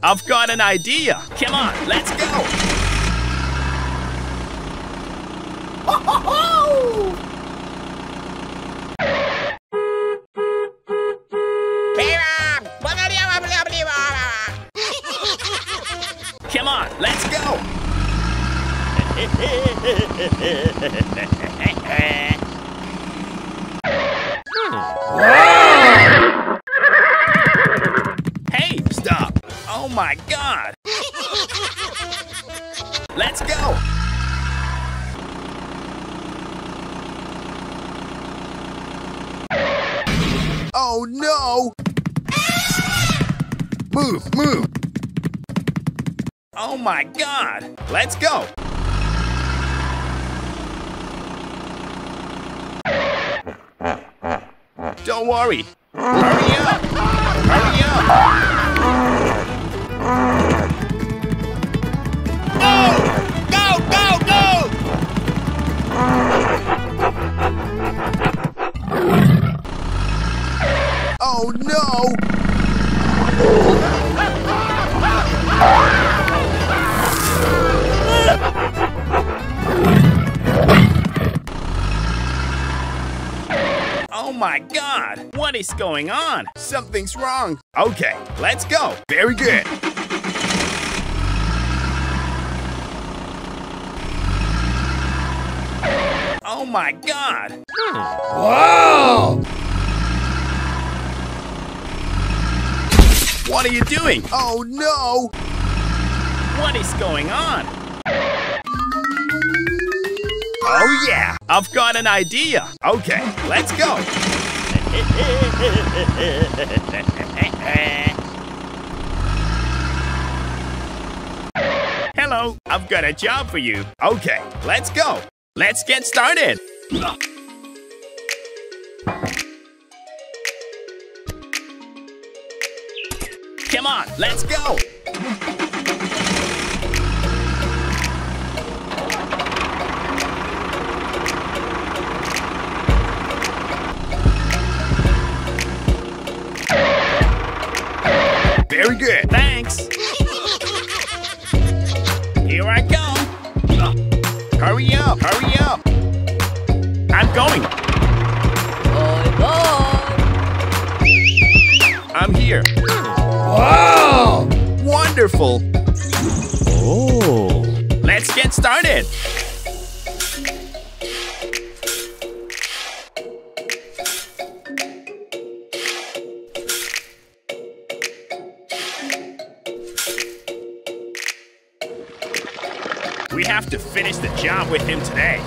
I've got an idea. Come on, let's go. Ho, ho, ho! Come on, let's go. Hey, stop. Oh my God. Let's go. Oh no. Move, move. Oh my God. Let's go. Don't worry. Hurry up! Hurry up! Go! Go! Go! Go! Oh no! Oh my God, what is going on? Something's wrong. Okay, let's go. Very good. Oh my God. Whoa! What are you doing? Oh no! What is going on? Oh yeah! I've got an idea! Okay, let's go! Hello, I've got a job for you! Okay, let's go! Let's get started! Come on, let's go! Very good. Thanks. Here I go. Hurry up. Hurry up. I'm going. Bye bye. I'm here. Wow. Wonderful. Oh. Let's get started. We have to finish the job with him today.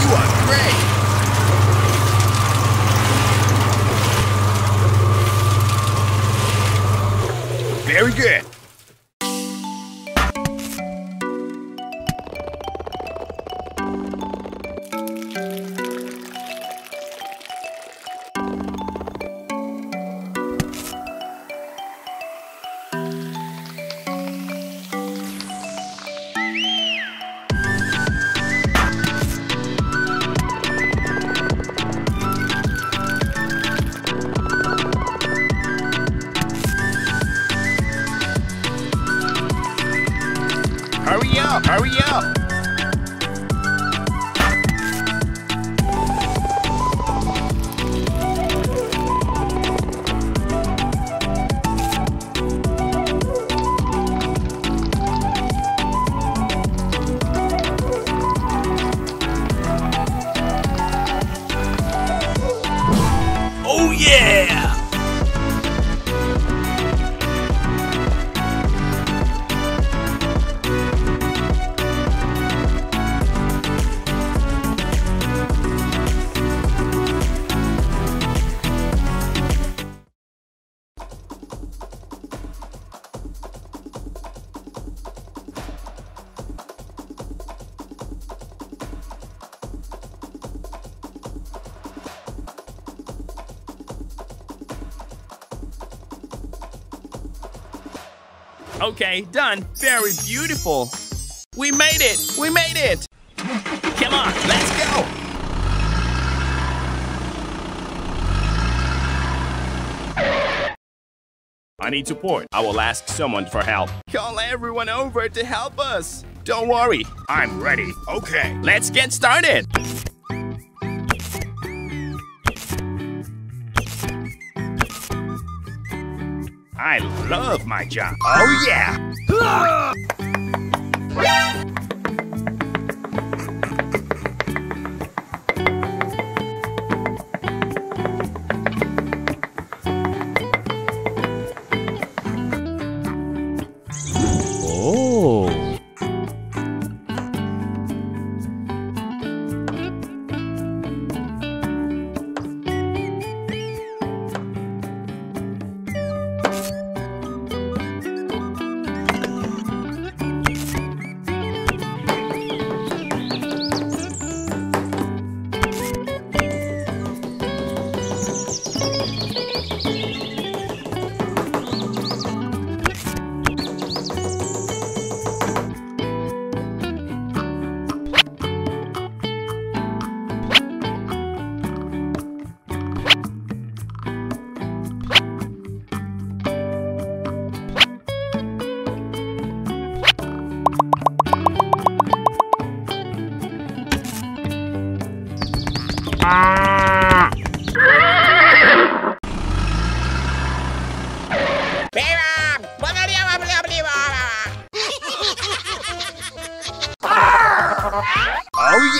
You are great! Very good! Hurry up! Hurry up! Oh yeah! Okay, done. Very beautiful. We made it! We made it! Come on, let's go! I need support. I will ask someone for help. Call everyone over to help us. Don't worry, I'm ready. Okay, let's get started. I love my job. Oh yeah! Oh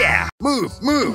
yeah! Move, move!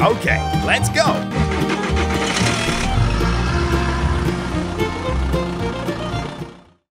Okay, let's go!